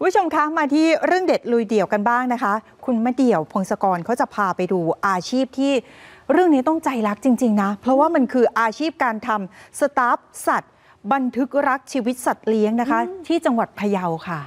คุณผู้ชมคะมาที่เรื่องเด็ดลุยเดี่ยวกันบ้างนะคะคุณมะเดี่ยวพงศกรเขาจะพาไปดูอาชีพที่เรื่องนี้ต้องใจรักจริงๆนะเพราะว่ามันคืออาชีพการทำสตาฟสัตว์บันทึกรักชีวิตสัตว์เลี้ยงนะคะที่จังหวัดพะเยาค่ะ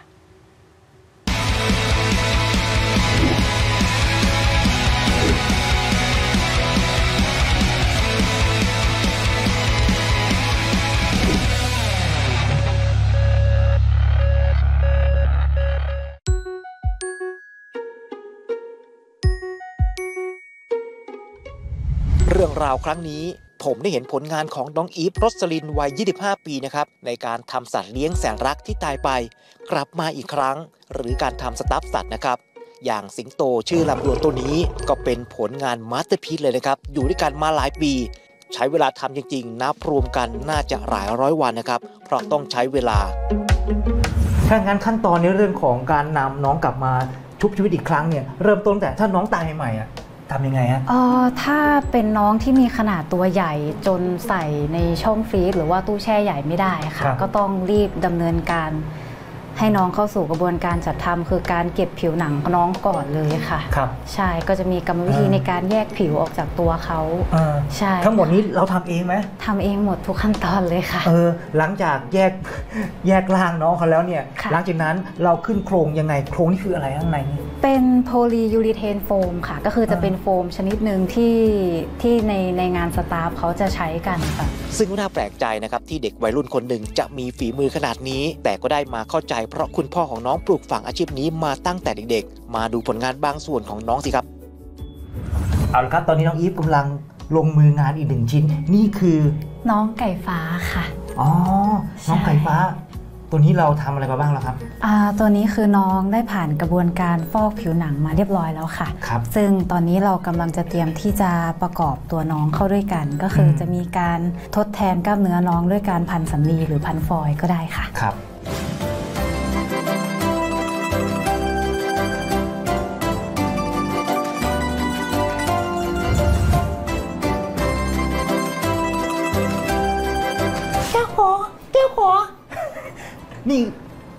เรื่องราวครั้งนี้ผมได้เห็นผลงานของน้องอีฟรสลินวัย25 ปีนะครับในการทำสัตว์เลี้ยงแสนรักที่ตายไปกลับมาอีกครั้งหรือการทำสตาฟสัตว์นะครับอย่างสิงโตชื่อลำดวนตัวนี้ก็เป็นผลงานมาสเตอร์พีซเลยนะครับอยู่ด้วยกันมาหลายปีใช้เวลาทำจริงๆนับรวมกันน่าจะหลายร้อยวันนะครับเพราะต้องใช้เวลาถ้างั้นขั้นตอนในเรื่องของการนำน้องกลับมาชุบชีวิตอีกครั้งเนี่ยเริ่มต้นแต่ถ้าน้องตายใหม่ๆทำยังไงฮะถ้าเป็นน้องที่มีขนาดตัวใหญ่จนใส่ในช่องฟรีซหรือว่าตู้แช่ใหญ่ไม่ได้ค่ะก็ต้องรีบดำเนินการให้น้องเข้าสู่กระบวนการจัดทำคือการเก็บผิวหนังน้องก่อนเลยค่ะครับใช่ก็จะมีกรรมวิธีในการแยกผิวออกจากตัวเขาใช่ทั้งหมดนี้เราทำเองไหมทำเองหมดทุกขั้นตอนเลยค่ะหลังจากแยกร่างน้องเขาแล้วเนี่ยหลังจากนั้นเราขึ้นโครงยังไงโครงนี่คืออะไรข้างในเป็นโพลียูรีเทนโฟมค่ะก็คือจะเป็นโฟมชนิดหนึ่งที่ในงานสตาฟเขาจะใช้กันค่ะซึ่งน่าแปลกใจนะครับที่เด็กวัยรุ่นคนหนึ่งจะมีฝีมือขนาดนี้แต่ก็ได้มาเข้าใจเพราะคุณพ่อของน้องปลูกฝังอาชีพนี้มาตั้งแต่เด็กๆมาดูผลงานบางส่วนของน้องสิครับเอาละครับตอนนี้น้องอีฟกำลังลงมืองานอีกหนึ่งชิ้นนี่คือน้องไก่ฟ้าค่ะอ๋อน้องไก่ฟ้าตัวนี้เราทำอะไรมาบ้างแล้วครับตัวนี้คือน้องได้ผ่านกระบวนการฟอกผิวหนังมาเรียบร้อยแล้วค่ะครับซึ่งตอนนี้เรากำลังจะเตรียมที่จะประกอบตัวน้องเข้าด้วยกันก็คือจะมีการทดแทนกล้ามเนื้อน้องด้วยการพันสำลีหรือพันฟอยล์ก็ได้ค่ะครับ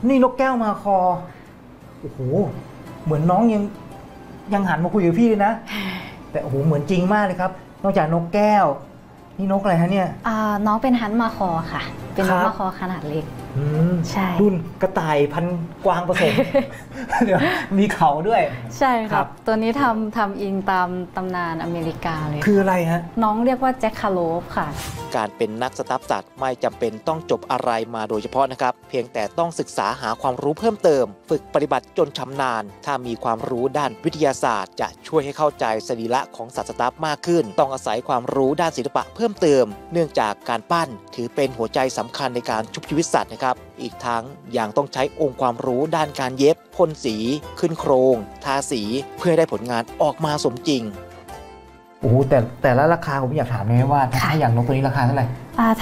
นี่นกแก้วมาคอโอ้โหเหมือนน้องยังหันมาคุยกับพี่เลยนะแต่โอ้โหเหมือนจริงมากเลยครับนอกจากนกแก้วนี่นกอะไรฮะเนี่ยน้องเป็นฮันมาคอค่ะเป็นนกมาคอขนาดเล็กใช่รุ่นกระต่ายพันกวางผสมเดี๋ยวมีเขาด้วยใช่ครับตัวนี้ทำอิงตามตำนานอเมริกาเลยคืออะไรฮะน้องเรียกว่าแจ็คคาโลฟค่ะการเป็นนักสตาฟสัตว์ไม่จำเป็นต้องจบอะไรมาโดยเฉพาะนะครับเพียงแต่ต้องศึกษาหาความรู้เพิ่มเติมฝึกปฏิบัติจนชำนาญถ้ามีความรู้ด้านวิทยาศาสตร์จะช่วยให้เข้าใจสรีระของสัตว์สตาฟมากขึ้นต้องอาศัยความรู้ด้านศิลปะเพิ่มเติมเนื่องจากการปั้นถือเป็นหัวใจสำคัญในการชุบชีวิตสัตว์นะครับอีกทั้งยังต้องใช้องค์ความรู้ด้านการเย็บพ่นสีขึ้นโครงทาสีเพื่อได้ผลงานออกมาสมจริงโอ้โหแต่ละราคาผมอยากถามเลยว่าถ้าอย่างนกตัวนี้ราคาเท่าไหร่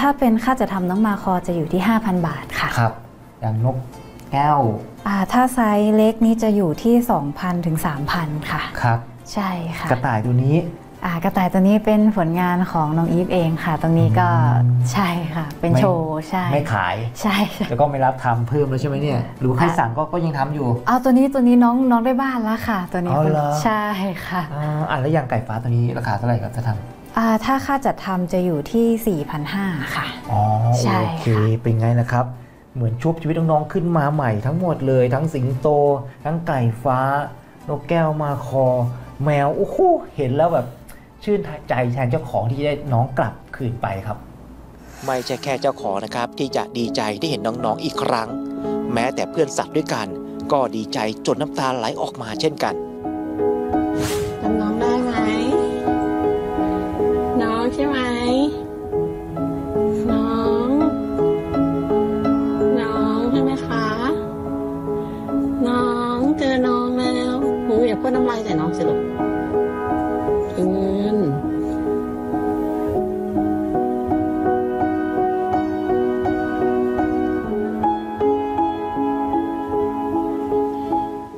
ถ้าเป็นค่าจะทำน้องมาคอจะอยู่ที่ 5,000 บาทค่ะครับอย่างนกแก้วถ้าไซส์เล็กนี้จะอยู่ที่ 2,000 ถึง 3,000 ค่ะครับใช่ค่ะกระต่ายตัวนี้กระต่ายตัวนี้เป็นผลงานของน้องอีฟเองค่ะตรงนี้ก็ใช่ค่ะเป็นโชว์ใช่ไม่ขายใช่แล้วก็ไม่รับทำเพิ่มแล้วใช่ไหมเนี่ยหรือใครสั่งก็ยังทำอยู่ตัวนี้น้องได้บ้านแล้วค่ะตัวนี้ใช่ค่ะแล้วอย่างไก่ฟ้าตัวนี้ราคาเท่าไหร่ครับจะทำถ้าค่าจัดทำจะอยู่ที่ 4,500 ค่ะอ๋อใช่ค่ะเป็นไงนะครับเหมือนชุบชีวิตน้องๆขึ้นมาใหม่ทั้งหมดเลยทั้งสิงโตทั้งไก่ฟ้านกแก้วมาคอแมวโอ้โหเห็นแล้วแบบชื่นใจแทนเจ้าของที่ได้น้องกลับคืนไปครับไม่ใช่แค่เจ้าของนะครับที่จะดีใจที่เห็นน้องๆอีกครั้งแม้แต่เพื่อนสัตว์ด้วยกันก็ดีใจจนน้ำตาไหลออกมาเช่นกันจำน้องได้ไหมน้องใช่ไหมน้องใช่ไหมคะน้องเจอน้องแล้วหนูอย่าพ่นน้ำลายใส่น้องสิลูก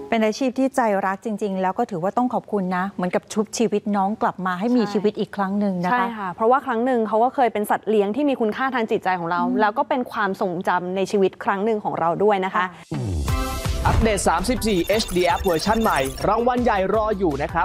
เป็นอาชีพที่ใจรักจริงๆแล้วก็ถือว่าต้องขอบคุณนะเหมือนกับชุบชีวิตน้องกลับมาให้มีชีวิตอีกครั้งหนึ่งนะคะใช่ค่ะเพราะว่าครั้งหนึ่งเขาก็เคยเป็นสัตว์เลี้ยงที่มีคุณค่าทางจิตใจของเราแล้วก็เป็นความทรงจำในชีวิตครั้งหนึ่งของเราด้วยนะคะ อัปเดต34 HDF เวอร์ชันใหม่รางวัลใหญ่รออยู่นะครั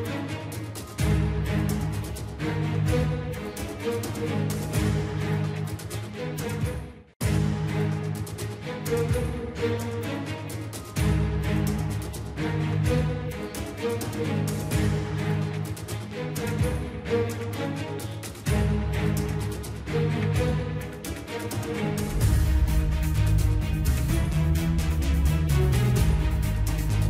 บ